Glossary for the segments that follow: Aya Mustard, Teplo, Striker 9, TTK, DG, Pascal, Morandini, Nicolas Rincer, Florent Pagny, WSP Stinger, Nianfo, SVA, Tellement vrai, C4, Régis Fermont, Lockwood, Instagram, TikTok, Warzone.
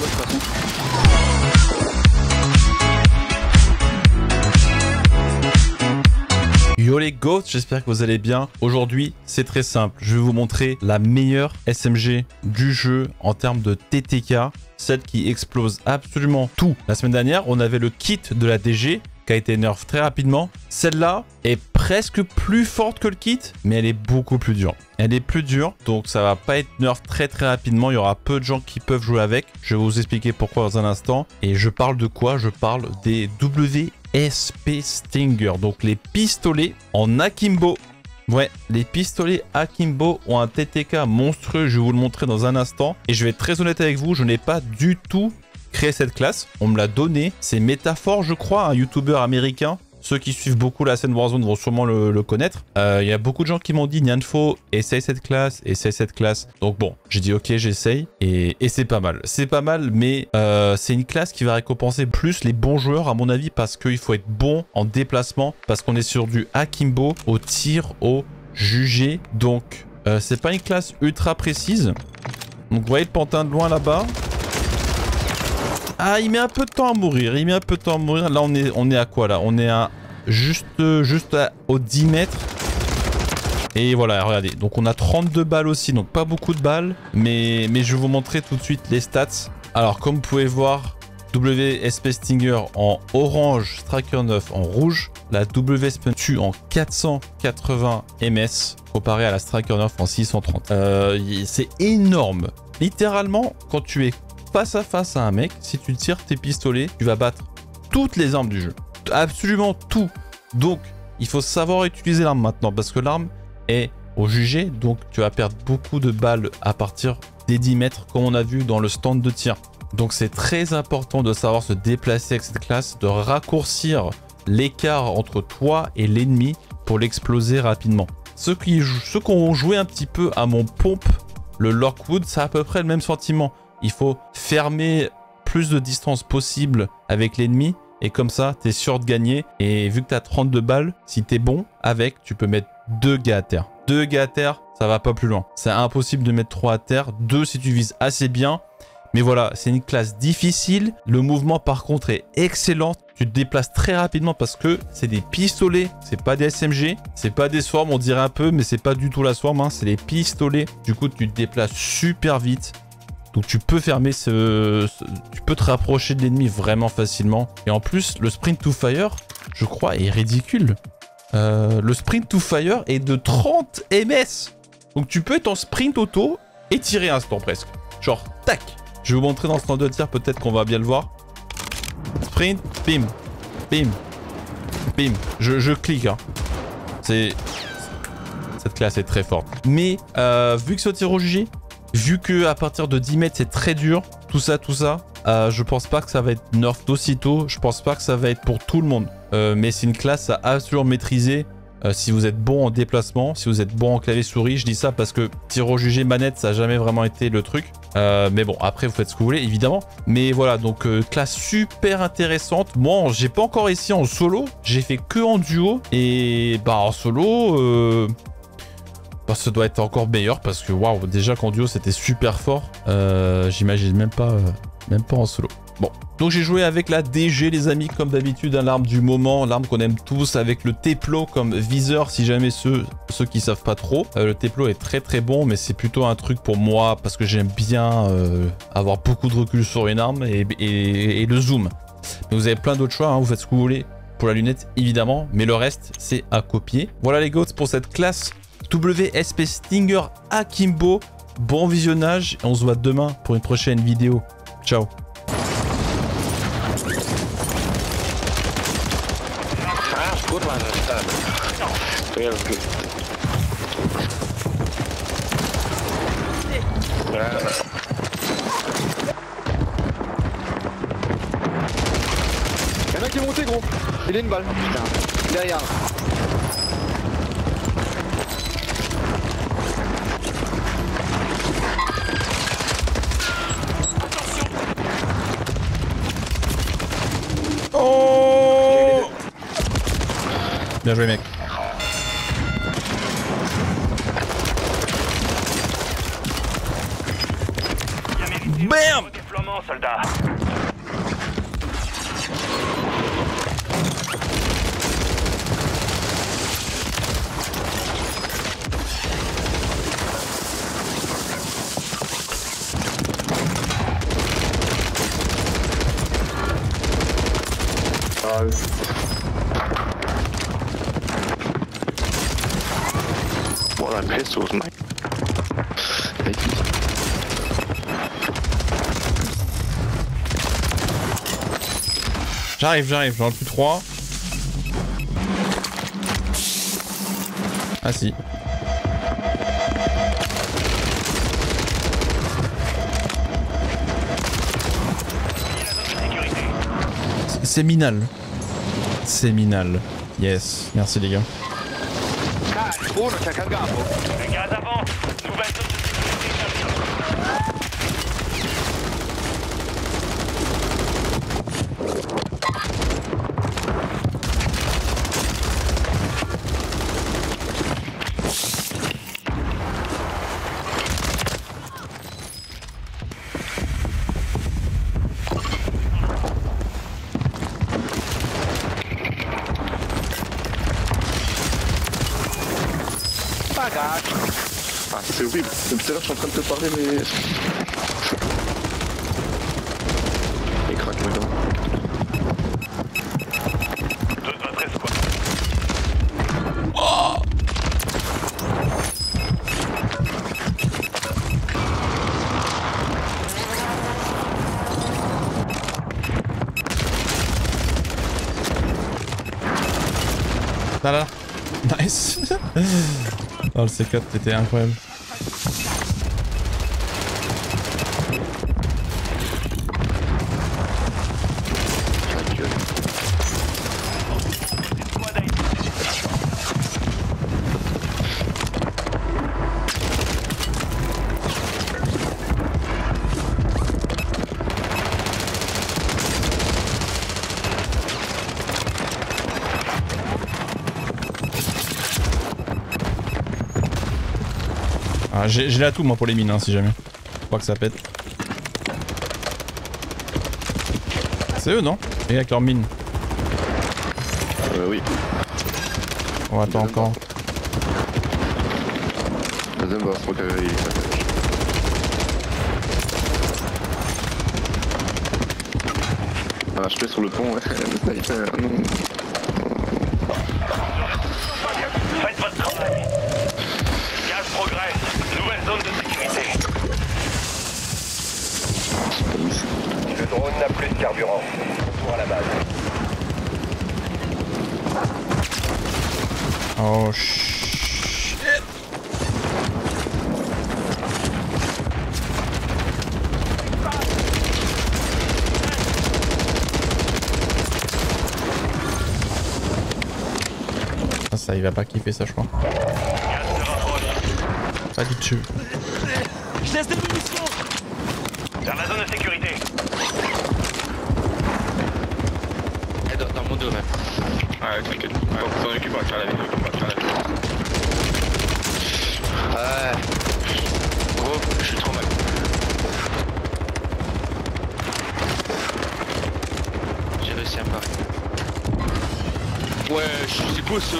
là-bas de toute façon. Yo les goats, j'espère que vous allez bien. Aujourd'hui, c'est très simple. Je vais vous montrer la meilleure SMG du jeu en termes de TTK. Celle qui explose absolument tout. La semaine dernière, on avait le kit de la DG qui a été nerf très rapidement. Celle-là est presque plus forte que le kit, mais elle est beaucoup plus dure. Elle est plus dure, donc ça va pas être nerf très rapidement. Il y aura peu de gens qui peuvent jouer avec. Je vais vous expliquer pourquoi dans un instant. Et je parle de quoi? Je parle des WSP Stinger, donc les pistolets en akimbo. Ouais, les pistolets akimbo ont un TTK monstrueux, je vais vous le montrer dans un instant. Et je vais être très honnête avec vous, je n'ai pas du tout créé cette classe. On me l'a donnée, c'est Métaphore, je crois, un youtubeur américain. Ceux qui suivent beaucoup la scène Warzone vont sûrement le connaître. Il y a beaucoup de gens qui m'ont dit, Nyanfo, essaye cette classe, essaye cette classe. Donc bon, j'ai dit ok, j'essaye. Et c'est pas mal. C'est pas mal, mais c'est une classe qui va récompenser plus les bons joueurs, à mon avis, parce qu'il faut être bon en déplacement, parce qu'on est sur du akimbo, au tir, au jugé. Donc, c'est pas une classe ultra précise. Donc, vous voyez le pantin de loin là-bas. Ah, il met un peu de temps à mourir, il met un peu de temps à mourir. Là, on est à quoi, là? On est à juste aux 10 mètres. Et voilà, regardez. Donc, on a 32 balles aussi, donc pas beaucoup de balles. Mais je vais vous montrer tout de suite les stats. Alors, comme vous pouvez voir, WSP Stinger en orange, Striker 9 en rouge. La WSP tue en 480 ms, comparé à la Striker 9 en 630. C'est énorme. Littéralement, quand tu es face à face à un mec, si tu tires tes pistolets, tu vas battre toutes les armes du jeu. Absolument tout. Donc, il faut savoir utiliser l'arme maintenant, parce que l'arme est au jugé, donc tu vas perdre beaucoup de balles à partir des 10 mètres, comme on a vu dans le stand de tir. Donc, c'est très important de savoir se déplacer avec cette classe, de raccourcir l'écart entre toi et l'ennemi pour l'exploser rapidement. Ceux qui ont joué un petit peu à mon pompe, le Lockwood, c'est à peu près le même sentiment. Il faut fermer plus de distance possible avec l'ennemi. Et comme ça, tu es sûr de gagner. Et vu que tu as 32 balles, si tu es bon avec, tu peux mettre 2 gars à terre. 2 gars à terre, ça va pas plus loin. C'est impossible de mettre 3 à terre. 2 si tu vises assez bien. Mais voilà, c'est une classe difficile. Le mouvement, par contre, est excellent. Tu te déplaces très rapidement parce que c'est des pistolets. C'est pas des SMG. C'est pas des swarms, on dirait un peu. Mais c'est pas du tout la swarm, hein. C'est les pistolets. Du coup, tu te déplaces super vite. Donc tu peux fermer tu peux te rapprocher de l'ennemi vraiment facilement. Et en plus, le sprint to fire, je crois, est ridicule. Le sprint to fire est de 30 ms. Donc tu peux être en sprint auto et tirer un instant presque. Genre, tac. Je vais vous montrer dans ce temps de tir, peut-être qu'on va bien le voir. Sprint, bim, bim, bim. Je clique, hein. Cette classe est très forte. Mais vu que c'est au tir au jugé, vu qu'à partir de 10 mètres, c'est très dur, tout ça, je pense pas que ça va être nerf d'aussitôt. Je pense pas que ça va être pour tout le monde. Mais c'est une classe à absolument maîtriser si vous êtes bon en déplacement, si vous êtes bon en clavier-souris. Je dis ça parce que tir au jugé manette, ça n'a jamais vraiment été le truc. Mais bon, après, vous faites ce que vous voulez, évidemment. Mais voilà, donc classe super intéressante. Moi, j'ai pas encore essayé en solo. J'ai fait que en duo. Et bah, en solo... ça doit être encore meilleur parce que waouh, déjà qu'en duo c'était super fort. J'imagine même pas en solo. Bon, donc j'ai joué avec la DG les amis, comme d'habitude, hein, l'arme du moment, l'arme qu'on aime tous, avec le Teplo comme viseur, si jamais ceux qui savent pas trop. Le Teplo est très bon, mais c'est plutôt un truc pour moi parce que j'aime bien avoir beaucoup de recul sur une arme et le zoom. Mais vous avez plein d'autres choix, hein, vous faites ce que vous voulez pour la lunette évidemment, mais le reste c'est à copier. Voilà les goats pour cette classe WSP Stinger akimbo. Bon visionnage et on se voit demain pour une prochaine vidéo. Ciao. Il y en a qui est monté gros. Il a une balle. Derrière. Bien joué mec. Bam! déploiement, soldat. What I'm pissed with my... J'arrive, j'en ai plus 3. Ah si. Séminal. Séminal. Yes. Merci les gars. C'est horrible, depuis tout à l'heure je suis en train de te parler mais... Il craque maintenant. De notre escouade. Oh, là là là. Nice. Oh le C4 était incroyable. J'ai l'atout moi pour les mines hein, si jamais. Faut pas que ça pète. C'est eux non? Et avec leurs mines. Oui. On attend encore. Ah, je fais sur le pont ouais. Faites votre travail. Gaz progresse. Zone de sécurité. Le drone n'a plus de carburant. Retour à la base. Oh shit. Ah, ça il va pas kiffer ça je crois. Pas du tout. Je laisse des munitions. Vers la zone de sécurité. Elle doit dans mon dos là. Ouais, t'inquiète. On s'en occupe, on va faire la vidéo. Gros, je suis trop mal. J'ai réussi à me barrer. Ouais, c'est beau ça.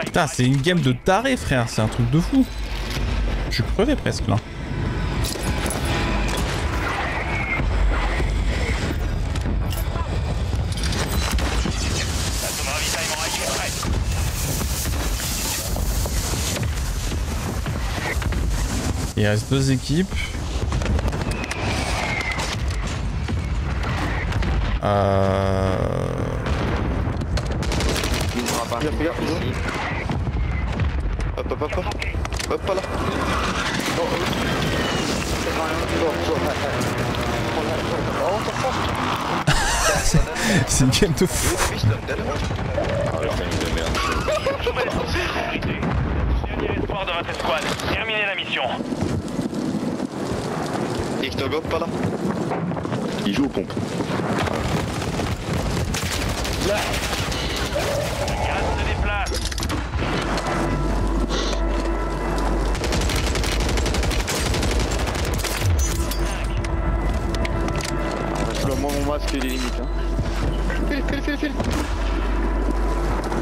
Putain, c'est une game de taré, frère, c'est un truc de fou. Je suis crevé presque là. Il reste deux équipes. Hop, hop, hop, hop. Hop, pas là. Oh, oh. C'est une game de fou. Ah ouais, c'est une de merde. Dernier espoir de votre squad. Terminez la mission. Ictogop pas là. Il joue aux pompes. Là. Gaz se déplace. Moi mon masque il est limite hein. File.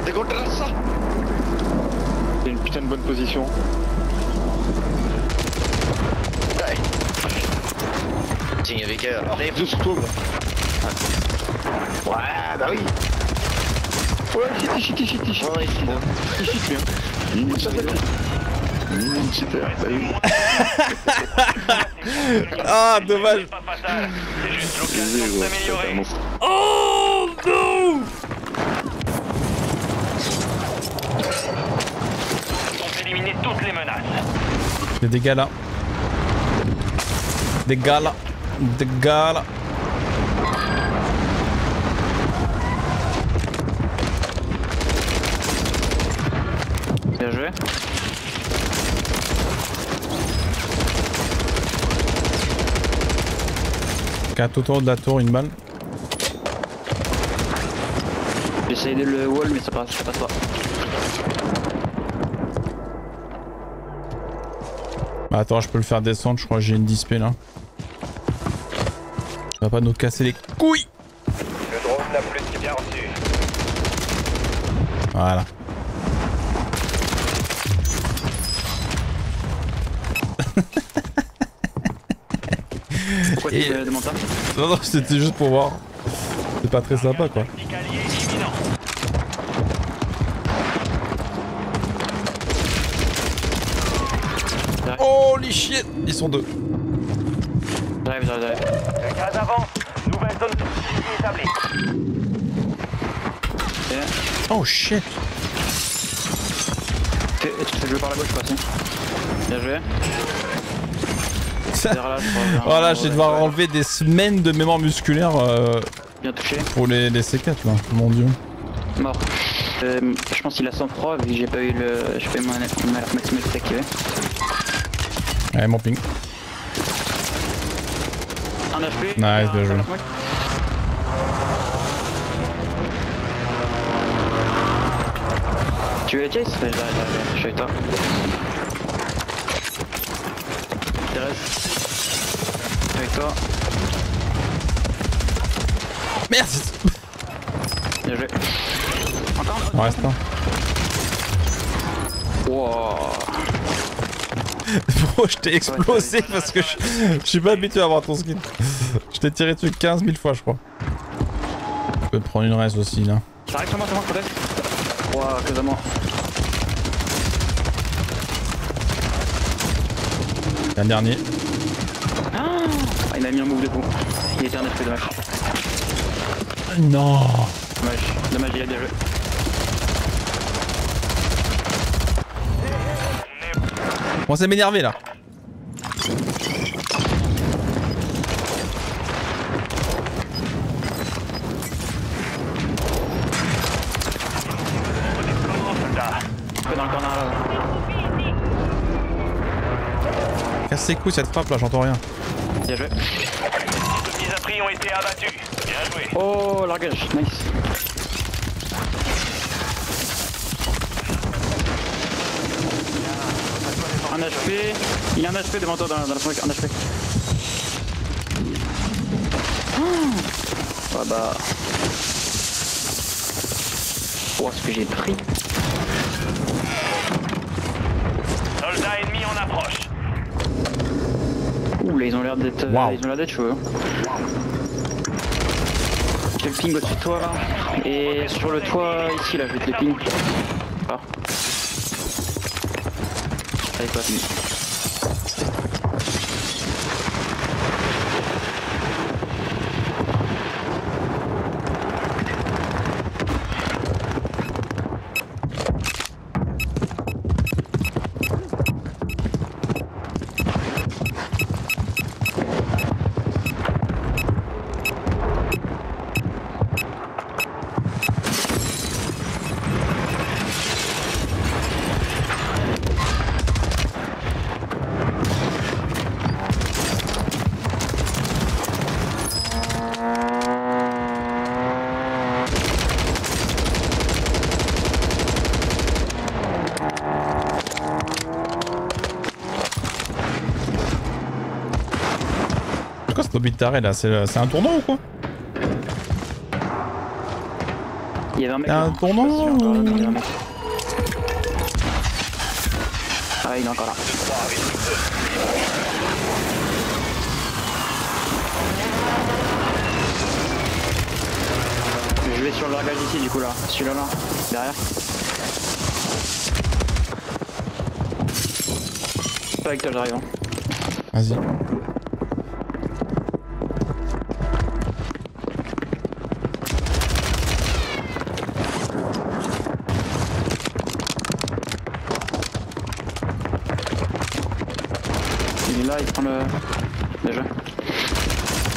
Des contre ça. C'est une putain de bonne position. Tiens avec eux. Arrive juste tout. Ouais bah oui. Ouais chiti. Ouais chiti bien. Mini cheater. Ah dommage. C'est juste l'occasion de s'améliorer. Oh non! Ils ont éliminé toutes les menaces. Il y a des gars là. Des gars là. Bien joué. Tout autour de la tour, une balle. J'essaie de le wall mais ça passe pas. Bah attends, je peux le faire descendre, je crois que j'ai une display là. Ça va pas nous casser les couilles. Le drone n'a plus de bien reçu. Voilà. Pourquoi tu demandes ça ? Non, c'était juste pour voir. C'est pas très sympa quoi. Oh les chiens ! Ils sont deux. J'arrive. Le gaz avance. Nouvelle zone de établie. Oh shit. Tu fais jouer par la gauche de toute façon. Bien joué. Voilà, je vais devoir enlever des semaines de mémoire musculaire bien touché. Pour les C4 là, mon dieu. Mort. Je pense qu'il a sang froid vu que j'ai pas eu le. Je fais mon maximum de stack. Allez, mon ping. Un HP. Nice, bien joué. Tu veux Chase ? Je suis avec toi. Avec toi. Merde. Bien joué. Encore. Reste un. Wouah. Bro, je t'ai explosé ouais, parce que je suis pas habitué à avoir ton skin. Je t'ai tiré dessus 15 000 fois je crois. Je peux te prendre une reste aussi là. J'arrive sur moi, protège. Wouah, quasiment. Un dernier. Ah, il m'a mis un move de coup. Il était un effet dommage. Non. Dommage, il a bien joué. Bon, ça m'énerve là. Casse ses couilles cette frappe là, j'entends rien. Bien joué. Les mises à prix ont été abattues. Bien joué. Oh, largage, nice. Un HP, il y a un HP devant toi dans la smoke, un HP. Ah bah. Oh, ce que j'ai pris. Soldat ennemi en approche. Ouh là, ils ont l'air d'être chauds. J'ai le ping au-dessus de toi là. Et sur le toit ici là, je vais te le ping. Ah. Allez, passe. lobby de taré là, c'est un tournoi ou quoi? Il y avait un mec là. Un tournoi ou... Ah il est encore là. Je vais sur le dragage ici du coup là, celui-là là, derrière. Pas avec toi j'arrive. Vas-y. Il est là, il prend le... Déjà.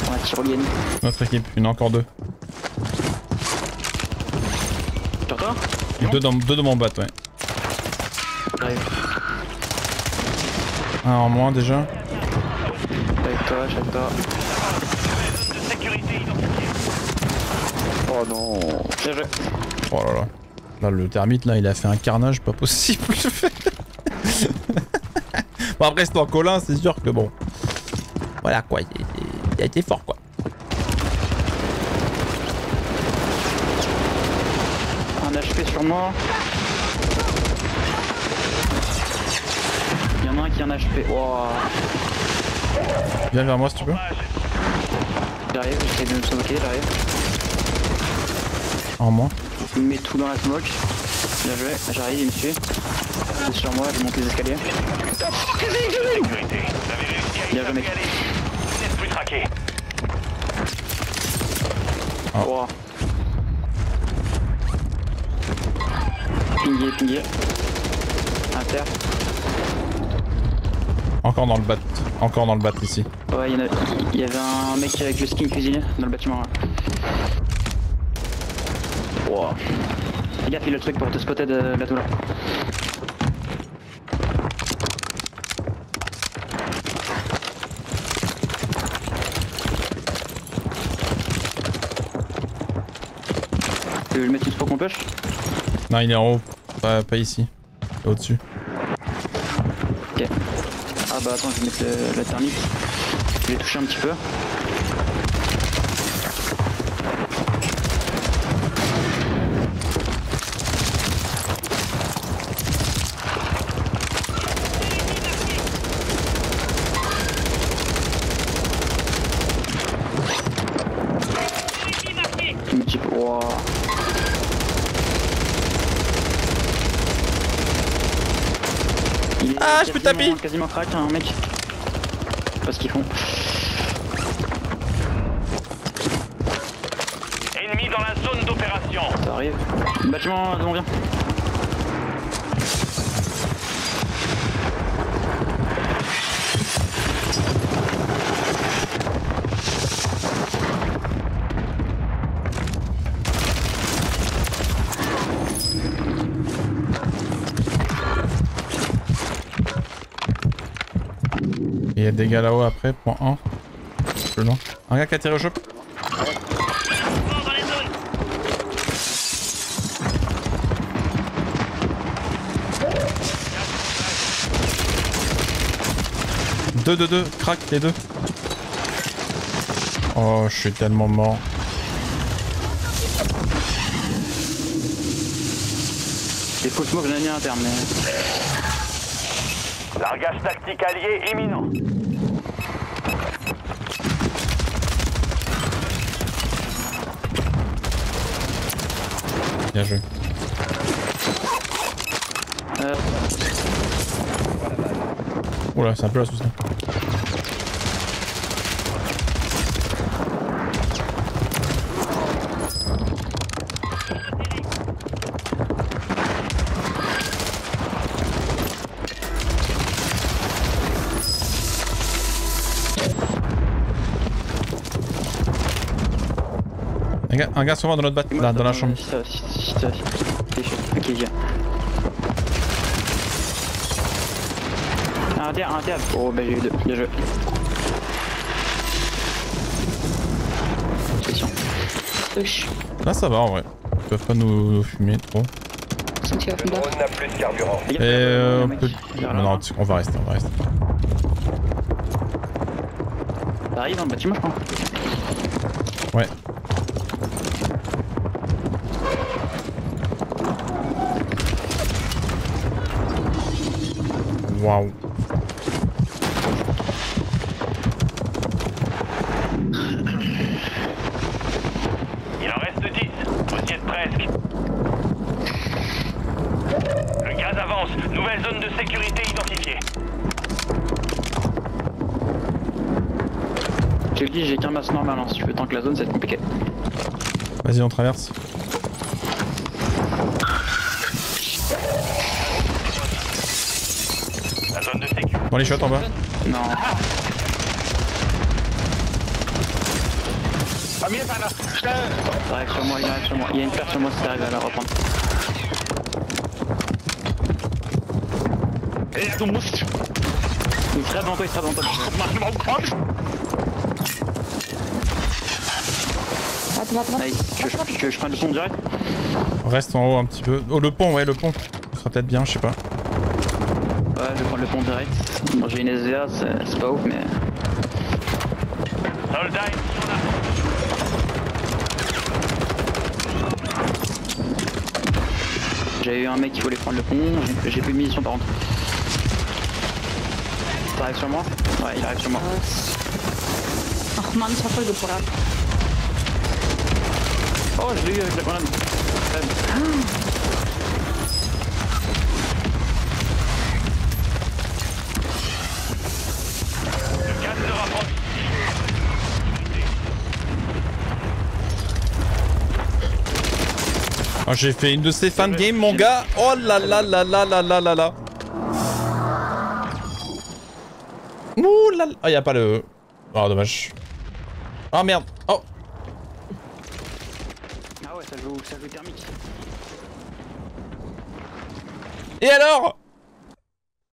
On a tiré le gain. Notre équipe, il y en a encore deux. Deux dans mon bat, ouais. Arrive. Un en moins déjà. Avec toi, chaque toi. Oh non. Bien joué. Oh là là. Là, le termite, là, il a fait un carnage pas possible. Bon, après, c'est en Colin, c'est sûr que bon. Voilà quoi, il a été fort quoi. HP sur moi. Il y en a un qui a un HP. Wow. Viens vers moi si tu peux. J'arrive, j'essaie de me smoker, j'arrive. En moi. Il me met tout dans la smoke. Bien joué, j'arrive, il me suit. Il est sur moi, je monte les escaliers. Bien joué mec. Oh. Wow. Pingué, pingué. Inter. Encore dans le bat. Encore dans le bat ici. Ouais, il y avait un mec avec le skin cuisinier dans le bâtiment. Ouais. Wow. Les gars, fais le truc pour te spotter de la douleur. Tu veux le mettre une fois qu'on pêche? Non, il est en haut. Pas ici, au-dessus. Ok. Ah bah attends, je vais mettre la thermique. Je vais toucher un petit peu. Un petit peu. Wow. Ah, je peux taper! Quasiment crack, hein, mec. Je sais pas ce qu'ils font. Ennemi dans la zone d'opération. Ça arrive. Bâtiment, d'où on vient. Il y a des gars là-haut après, point 1. Plus loin. Un gars qui a tiré au choc. Deux, crack les deux. Oh, je suis tellement mort. C'est faux smoke, j'en ai mis un terme, mais... Largage tactique allié imminent. Bien joué. Oula, c'est un peu la soucis. Un gars sur moi dans notre batte, là, dans la chambre. Ok, viens. Un diable. Oh, bah j'ai eu deux. Bien joué. Attention. Là, ça va en vrai. Ils peuvent pas nous fumer trop. Le drone n'a plus de carburant. Et on peut... Non, on va rester. Ça arrive dans le bâtiment je crois. Ouais. Waouh. Il en reste 10, vous y êtes presque. Le gaz avance, nouvelle zone de sécurité identifiée. Je te dis, j'ai qu'un masque normal, hein. Si tu veux tant que la zone, ça va être compliqué. Vas-y, on traverse. La zone de sécu. Bon, les shots en bas. Non. Il arrive sur moi, il arrive sur moi. Il y a une paire sur moi si t'arrives à la reprendre. Il sera devant toi, il sera devant toi. Nice. Je prends le pont direct. Reste en haut un petit peu. Oh, le pont, ouais, le pont. Ça sera peut-être bien, je sais pas. Ouais, je vais prendre le pont direct. Bon, j'ai une SVA, c'est pas ouf, mais. J'ai eu un mec qui voulait prendre le pont. J'ai plus de munitions par contre. Ça arrive sur moi? Ouais, il arrive sur moi. Oh, je l'ai eu avec la grenade. Le gaz se rapproche. Oh, j'ai fait une de ces fins de game, mon gars. Oh là là là là là là là là. Ouh là là. Oh, y'a pas le. Oh, dommage. Oh merde. Oh. Ça joue thermique. Et alors ?